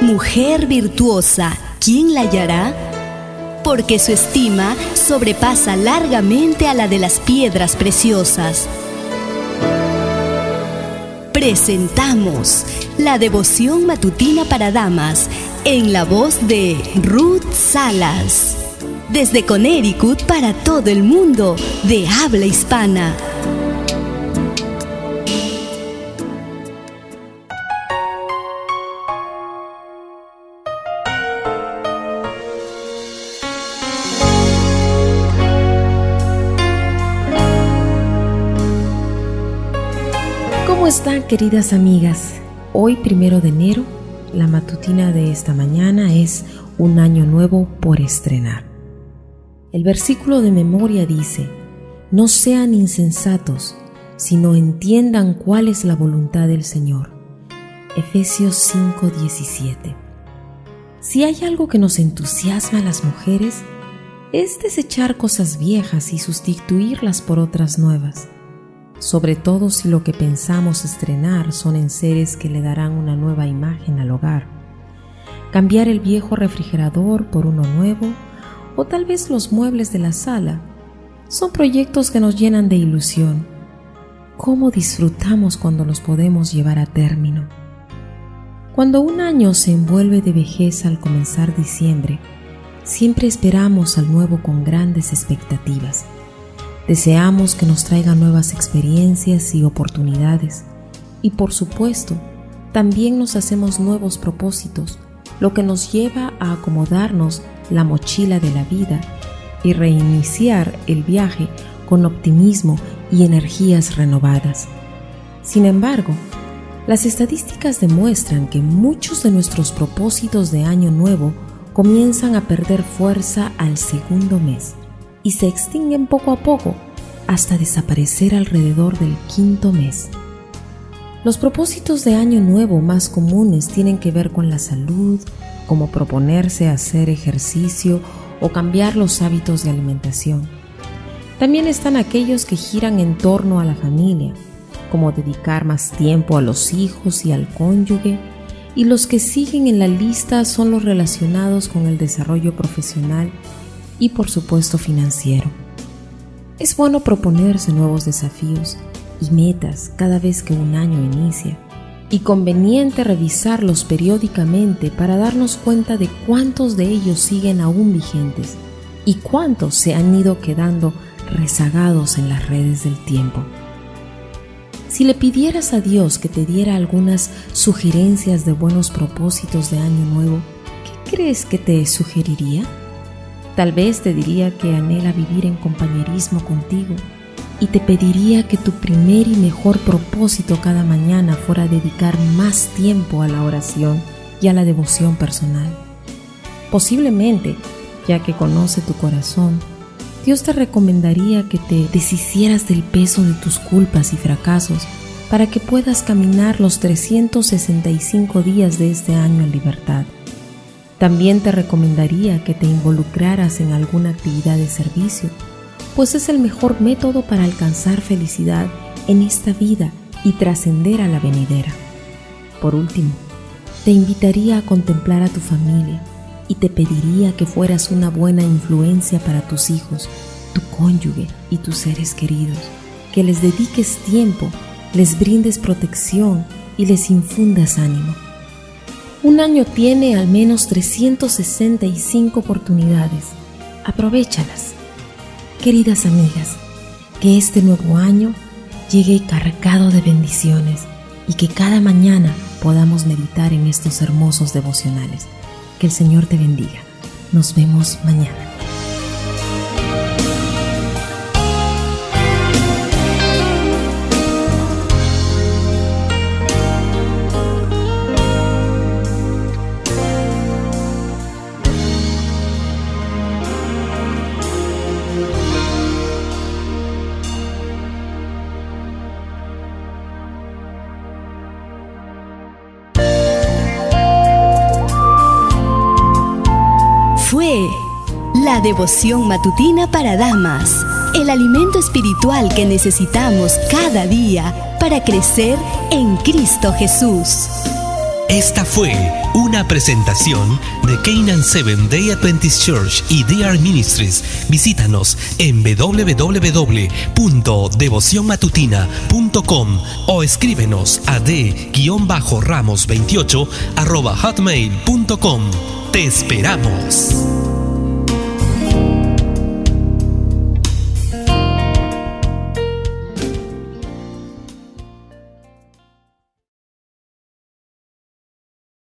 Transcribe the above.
Mujer virtuosa, ¿quién la hallará? Porque su estima sobrepasa largamente a la de las piedras preciosas. Presentamos la devoción matutina para damas en la voz de Ruth Salas. Desde Connecticut para todo el mundo de habla hispana. ¿Cómo están, queridas amigas? Hoy, 1 de enero, la matutina de esta mañana es un año nuevo por estrenar. El versículo de memoria dice: no sean insensatos, sino entiendan cuál es la voluntad del Señor. Efesios 5:17. Si hay algo que nos entusiasma a las mujeres, es desechar cosas viejas y sustituirlas por otras nuevas. Sobre todo si lo que pensamos estrenar son enseres que le darán una nueva imagen al hogar. Cambiar el viejo refrigerador por uno nuevo, o tal vez los muebles de la sala, son proyectos que nos llenan de ilusión. ¿Cómo disfrutamos cuando los podemos llevar a término? Cuando un año se envuelve de vejez al comenzar diciembre, siempre esperamos al nuevo con grandes expectativas. Deseamos que nos traiga nuevas experiencias y oportunidades, y por supuesto, también nos hacemos nuevos propósitos, lo que nos lleva a acomodarnos la mochila de la vida y reiniciar el viaje con optimismo y energías renovadas. Sin embargo, las estadísticas demuestran que muchos de nuestros propósitos de año nuevo comienzan a perder fuerza al segundo mes y se extinguen poco a poco hasta desaparecer alrededor del 5.º mes. Los propósitos de año nuevo más comunes tienen que ver con la salud, como proponerse hacer ejercicio o cambiar los hábitos de alimentación. También están aquellos que giran en torno a la familia, como dedicar más tiempo a los hijos y al cónyuge, y los que siguen en la lista son los relacionados con el desarrollo profesional y por supuesto financiero. Es bueno proponerse nuevos desafíos y metas cada vez que un año inicia, y conveniente revisarlos periódicamente para darnos cuenta de cuántos de ellos siguen aún vigentes y cuántos se han ido quedando rezagados en las redes del tiempo. Si le pidieras a Dios que te diera algunas sugerencias de buenos propósitos de año nuevo, ¿qué crees que te sugeriría? Tal vez te diría que anhela vivir en compañerismo contigo y te pediría que tu primer y mejor propósito cada mañana fuera dedicar más tiempo a la oración y a la devoción personal. Posiblemente, ya que conoce tu corazón, Dios te recomendaría que te deshicieras del peso de tus culpas y fracasos para que puedas caminar los 365 días de este año en libertad. También te recomendaría que te involucraras en alguna actividad de servicio, pues es el mejor método para alcanzar felicidad en esta vida y trascender a la venidera. Por último, te invitaría a contemplar a tu familia y te pediría que fueras una buena influencia para tus hijos, tu cónyuge y tus seres queridos, que les dediques tiempo, les brindes protección y les infundas ánimo. Un año tiene al menos 365 oportunidades. Aprovéchalas. Queridas amigas, que este nuevo año llegue cargado de bendiciones y que cada mañana podamos meditar en estos hermosos devocionales. Que el Señor te bendiga. Nos vemos mañana. La devoción matutina para damas, el alimento espiritual que necesitamos cada día para crecer en Cristo Jesús. Esta fue una presentación de Canaan Seven Day Adventist Church y DR Ministries. Visítanos en www.devocionmatutina.com o escríbenos a d-ramos28@hotmail.com. ¡Te esperamos!